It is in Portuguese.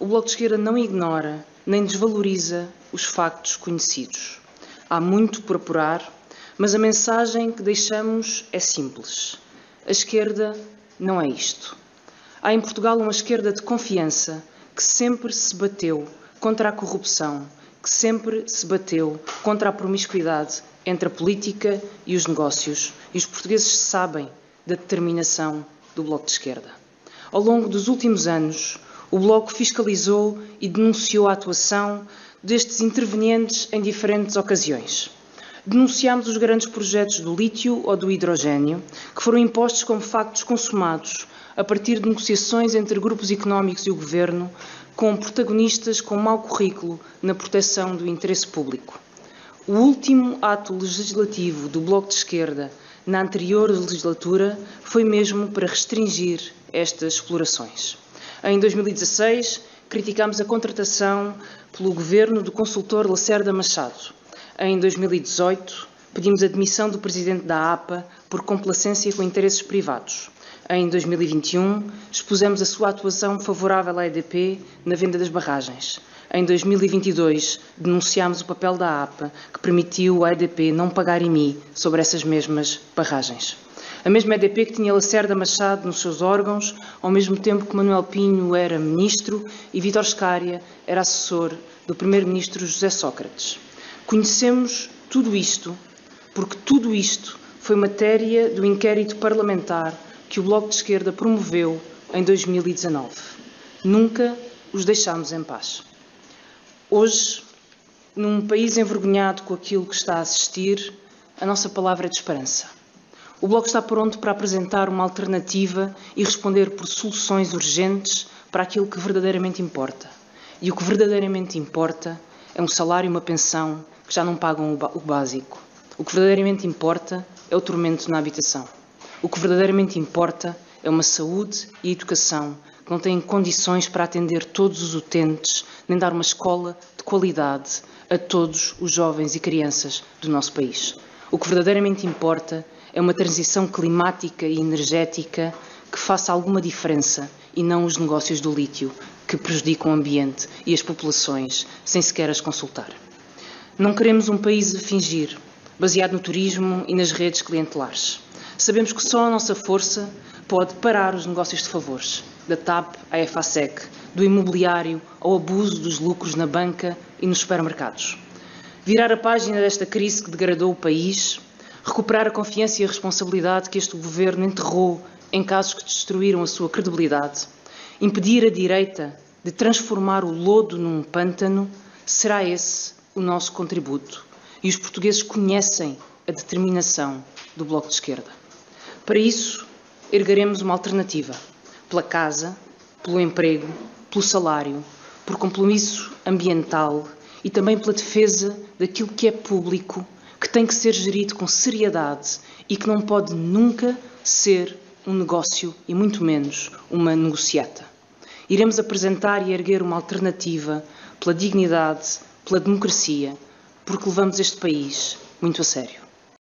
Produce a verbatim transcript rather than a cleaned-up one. O Bloco de Esquerda não ignora nem desvaloriza os factos conhecidos. Há muito por apurar, mas a mensagem que deixamos é simples. A esquerda não é isto. Há em Portugal uma esquerda de confiança que sempre se bateu contra a corrupção, que sempre se bateu contra a promiscuidade entre a política e os negócios. E os portugueses sabem da determinação do Bloco de Esquerda. Ao longo dos últimos anos, o Bloco fiscalizou e denunciou a atuação destes intervenientes em diferentes ocasiões. Denunciámos os grandes projetos do lítio ou do hidrogênio, que foram impostos como factos consumados a partir de negociações entre grupos económicos e o Governo, com protagonistas com mau currículo na proteção do interesse público. O último ato legislativo do Bloco de Esquerda na anterior legislatura foi mesmo para restringir estas explorações. Em dois mil e dezasseis, criticámos a contratação pelo Governo do consultor Lacerda Machado. Em dois mil e dezoito, pedimos a demissão do Presidente da A P A por complacência com interesses privados. Em dois mil e vinte e um, expusemos a sua atuação favorável à E D P na venda das barragens. Em dois mil e vinte e dois, denunciámos o papel da A P A que permitiu à E D P não pagar I M I sobre essas mesmas barragens. A mesma E D P que tinha Lacerda Machado nos seus órgãos, ao mesmo tempo que Manuel Pinho era ministro e Vítor Scaria era assessor do primeiro-ministro José Sócrates. Conhecemos tudo isto porque tudo isto foi matéria do inquérito parlamentar que o Bloco de Esquerda promoveu em dois mil e dezanove. Nunca os deixámos em paz. Hoje, num país envergonhado com aquilo que está a assistir, a nossa palavra é de esperança. O Bloco está pronto para apresentar uma alternativa e responder por soluções urgentes para aquilo que verdadeiramente importa. E o que verdadeiramente importa é um salário e uma pensão que já não pagam o básico. O que verdadeiramente importa é o tormento na habitação. O que verdadeiramente importa é uma saúde e educação que não têm condições para atender todos os utentes, nem dar uma escola de qualidade a todos os jovens e crianças do nosso país. O que verdadeiramente importa é uma transição climática e energética que faça alguma diferença e não os negócios do lítio, que prejudicam o ambiente e as populações sem sequer as consultar. Não queremos um país a fingir, baseado no turismo e nas redes clientelares. Sabemos que só a nossa força pode parar os negócios de favores, da TAP à EFASEC, do imobiliário ao abuso dos lucros na banca e nos supermercados. Virar a página desta crise que degradou o país, recuperar a confiança e a responsabilidade que este Governo enterrou em casos que destruíram a sua credibilidade, impedir a direita de transformar o lodo num pântano, será esse o nosso contributo. E os portugueses conhecem a determinação do Bloco de Esquerda. Para isso, ergueremos uma alternativa, pela casa, pelo emprego, pelo salário, por compromisso ambiental e também pela defesa daquilo que é público, que tem que ser gerido com seriedade e que não pode nunca ser um negócio e muito menos uma negociata. Iremos apresentar e erguer uma alternativa pela dignidade, pela democracia, porque levamos este país muito a sério.